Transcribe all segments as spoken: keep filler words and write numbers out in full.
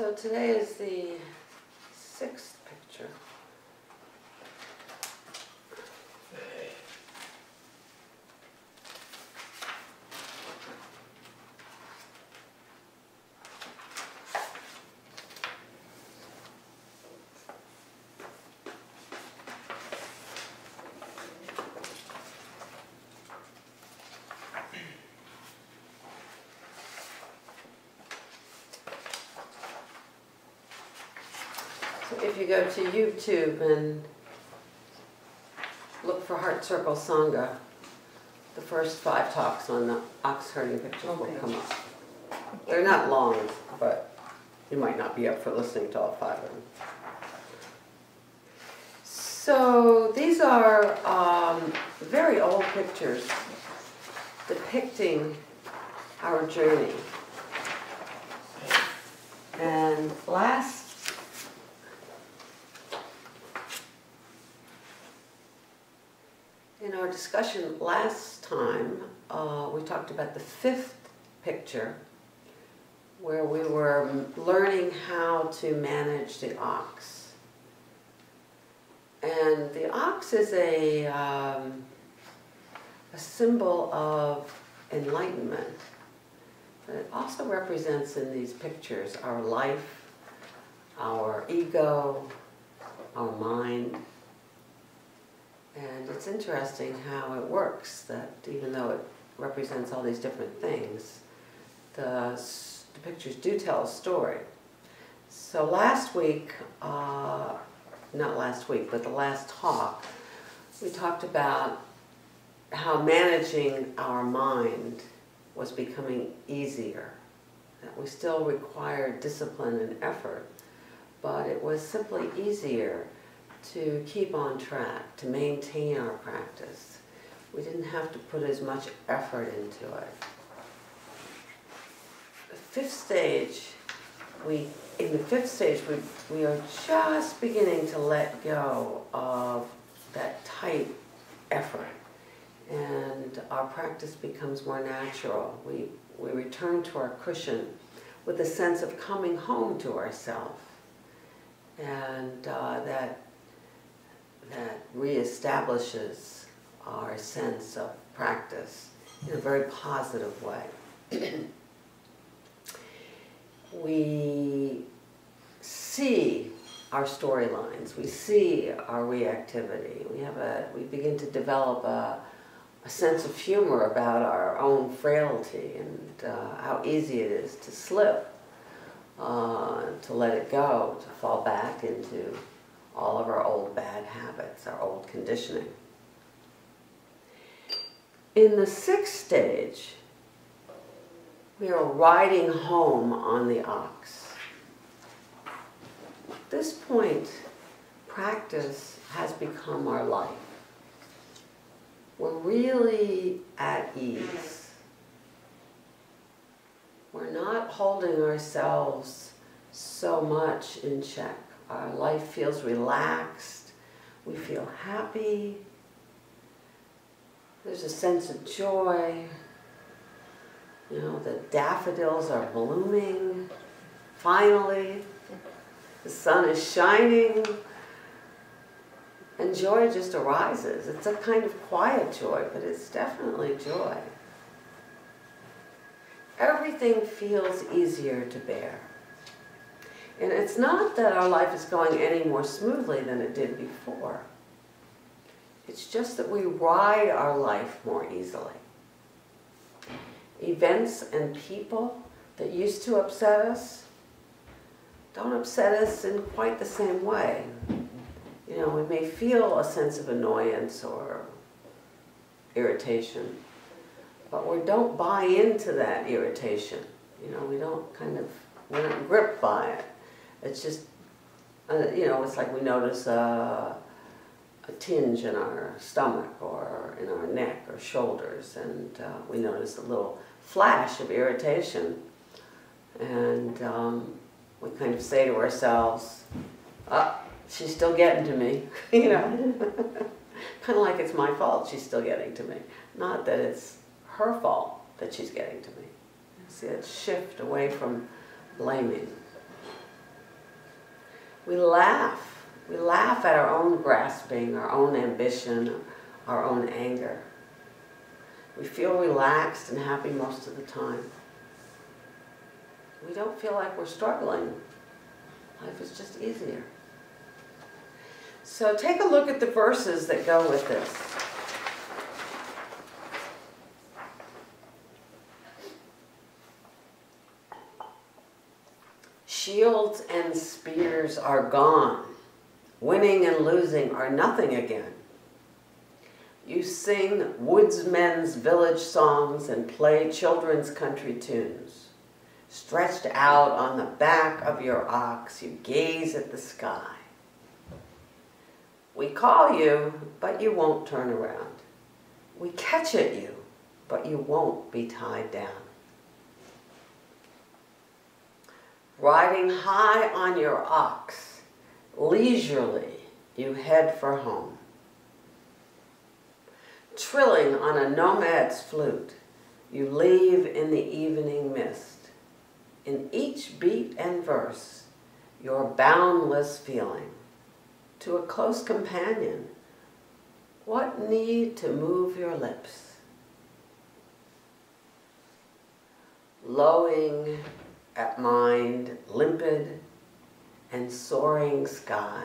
So today is the sixth picture. If you go to YouTube and look for Heart Circle Sangha, the first five talks on the Ox-Herding Picture okay. will come up. They're not long, but you might not be up for listening to all five of them. So these are um, very old pictures depicting our journey. And last In our discussion last time, uh, we talked about the fifth picture, where we were learning how to manage the ox. And the ox is a, um, a symbol of enlightenment, but it also represents in these pictures our life, our ego, our mind. And it's interesting how it works, that even though it represents all these different things, the, the pictures do tell a story. So last week, uh, not last week, but the last talk, we talked about how managing our mind was becoming easier, that we still required discipline and effort, but it was simply easier to keep on track, to maintain our practice. We didn't have to put as much effort into it. The fifth stage, we, in the fifth stage, we, we are just beginning to let go of that tight effort, and our practice becomes more natural. We, we return to our cushion with a sense of coming home to ourselves, and uh, that that reestablishes our sense of practice in a very positive way. We see our storylines, we see our reactivity, we have a, we begin to develop a, a sense of humor about our own frailty and uh, how easy it is to slip, uh, to let it go, to fall back into all of our old bad habits, our old conditioning. In the sixth stage, we are riding home on the ox. At this point, practice has become our life. We're really at ease. We're not holding ourselves so much in check. Our life feels relaxed, we feel happy, there's a sense of joy, you know, the daffodils are blooming, finally, the sun is shining, and joy just arises. It's a kind of quiet joy, but it's definitely joy. Everything feels easier to bear. And it's not that our life is going any more smoothly than it did before. It's just that we ride our life more easily. Events and people that used to upset us don't upset us in quite the same way. You know, we may feel a sense of annoyance or irritation, but we don't buy into that irritation. You know, we don't kind of, we're not gripped by it. It's just, uh, you know, it's like we notice a, a tinge in our stomach or in our neck or shoulders, and uh, we notice a little flash of irritation, and um, we kind of say to ourselves, "Ah, she's still getting to me," you know, kind of like it's my fault she's still getting to me, not that it's her fault that she's getting to me. See that shift away from blaming. we laugh. We laugh at our own grasping, our own ambition, our own anger. We feel relaxed and happy most of the time. We don't feel like we're struggling. Life is just easier. So take a look at the verses that go with this. Shields and spears are gone. Winning and losing are nothing again. You sing woodsmen's village songs and play children's country tunes. Stretched out on the back of your ox, you gaze at the sky. We call you, but you won't turn around. We catch at you, but you won't be tied down. Riding high on your ox, leisurely you head for home. Trilling on a nomad's flute, you leave in the evening mist. In each beat and verse, your boundless feeling. To a close companion, what need to move your lips? Lowing at mind, limpid and soaring sky.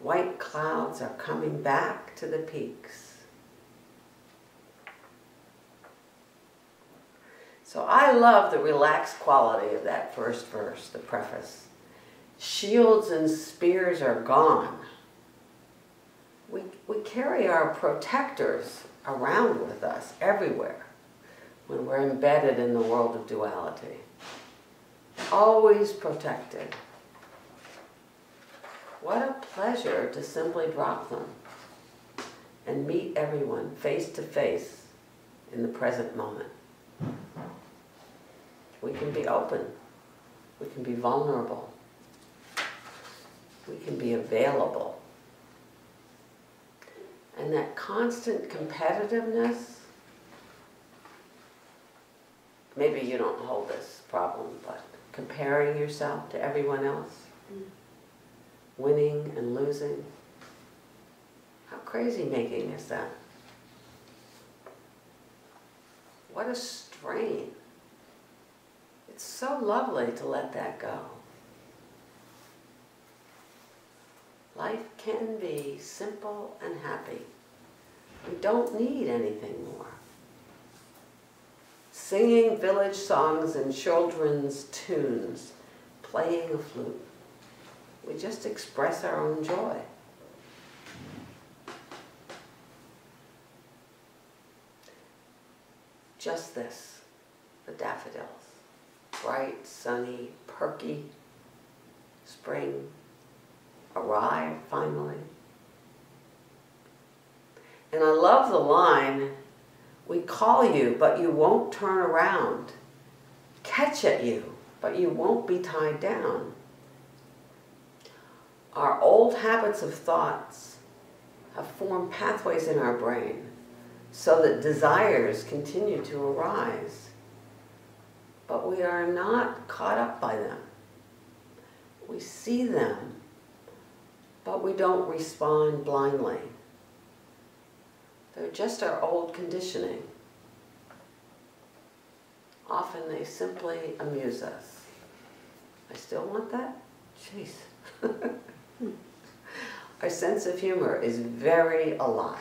White clouds are coming back to the peaks. So I love the relaxed quality of that first verse, the preface. Shields and spears are gone. We, we carry our protectors around with us everywhere when we're embedded in the world of duality. Always protected. What a pleasure to simply drop them and meet everyone face to face in the present moment. We can be open. We can be vulnerable. We can be available. And that constant competitiveness, maybe you don't hold this problem, but comparing yourself to everyone else, winning and losing, how crazy-making is that? What a strain. It's so lovely to let that go. Life can be simple and happy. We don't need anything more. Singing village songs and children's tunes, playing a flute. We just express our own joy. Just this, the daffodils. Bright, sunny, perky, spring. Arrive, finally. And I love the line, we call you, but you won't turn around. Catch at you, but you won't be tied down. Our old habits of thoughts have formed pathways in our brain so that desires continue to arise. But we are not caught up by them. We see them. But we don't respond blindly. They're just our old conditioning. Often they simply amuse us. I still want that? Jeez. Our sense of humor is very alive.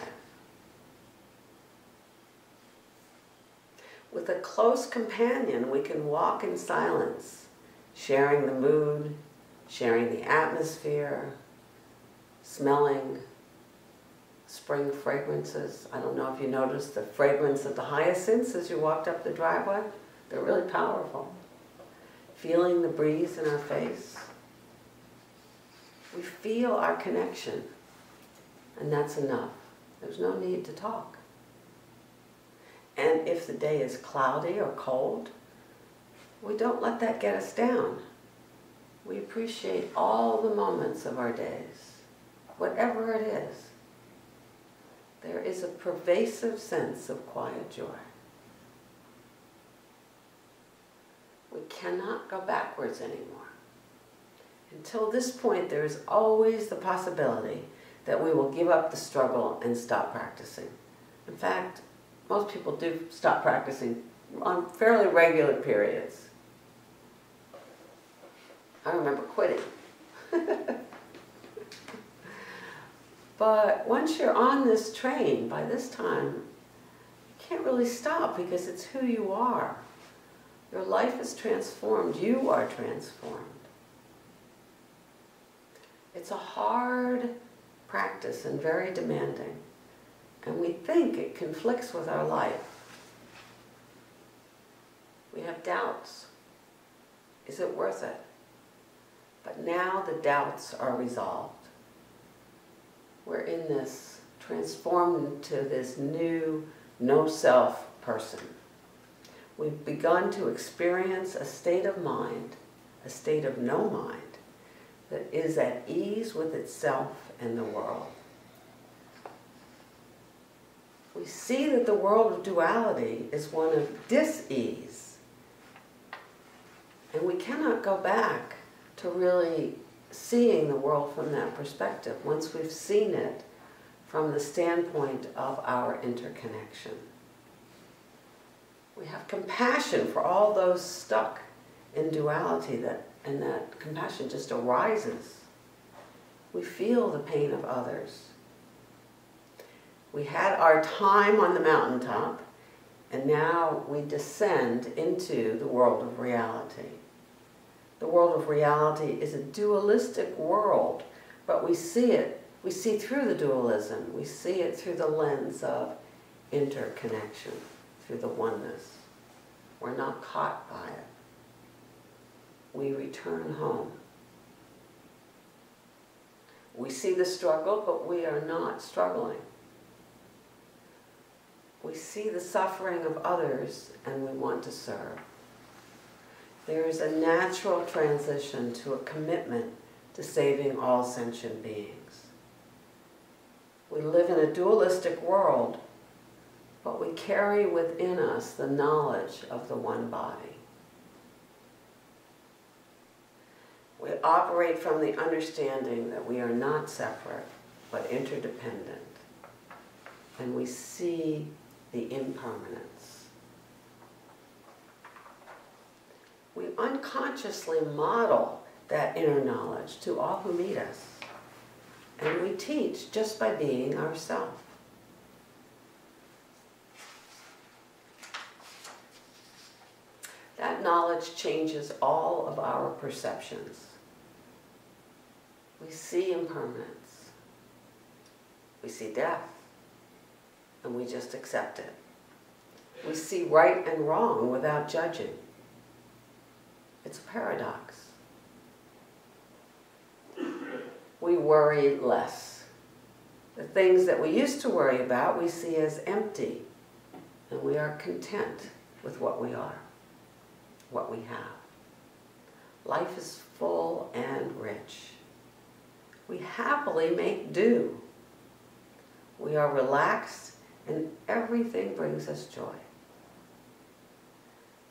With a close companion, we can walk in silence, sharing the mood, sharing the atmosphere, smelling spring fragrances. I don't know if you noticed the fragrance of the hyacinths as you walked up the driveway. They're really powerful. Feeling the breeze in our face. We feel our connection, and that's enough. There's no need to talk. And if the day is cloudy or cold, we don't let that get us down. We appreciate all the moments of our days. Whatever it is, there is a pervasive sense of quiet joy. We cannot go backwards anymore. Until this point, there is always the possibility that we will give up the struggle and stop practicing. In fact, most people do stop practicing on fairly regular periods. I remember quitting. But once you're on this train, by this time, you can't really stop because it's who you are. Your life is transformed. You are transformed. It's a hard practice and very demanding. And we think it conflicts with our life. We have doubts. Is it worth it? But now the doubts are resolved. We're in this, transformed into this new no-self person. We've begun to experience a state of mind, a state of no mind, that is at ease with itself and the world. We see that the world of duality is one of dis-ease. And we cannot go back to really seeing the world from that perspective once we've seen it from the standpoint of our interconnection. We have compassion for all those stuck in duality, that, and that compassion just arises. We feel the pain of others. We had our time on the mountaintop, and now we descend into the world of reality. The world of reality is a dualistic world, but we see it, we see through the dualism, we see it through the lens of interconnection, through the oneness. We're not caught by it. We return home. We see the struggle, but we are not struggling. We see the suffering of others, and we want to serve. There is a natural transition to a commitment to saving all sentient beings. We live in a dualistic world, but we carry within us the knowledge of the one body. We operate from the understanding that we are not separate, but interdependent. And we see the impermanence. We unconsciously model that inner knowledge to all who meet us. And we teach just by being ourselves. That knowledge changes all of our perceptions. We see impermanence. We see death. And we just accept it. We see right and wrong without judging. It's a paradox. We worry less. The things that we used to worry about we see as empty, and we are content with what we are, what we have. Life is full and rich. We happily make do. We are relaxed, and everything brings us joy.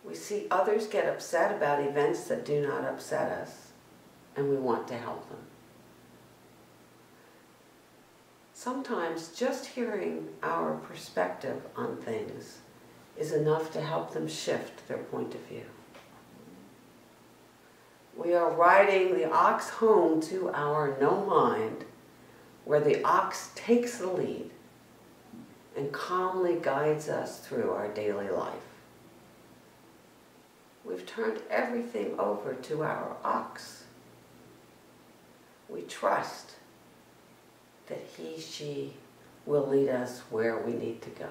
We see others get upset about events that do not upset us, and we want to help them. Sometimes just hearing our perspective on things is enough to help them shift their point of view. We are riding the ox home to our no mind, where the ox takes the lead and calmly guides us through our daily life. We've turned everything over to our ox. We trust that he, she will lead us where we need to go.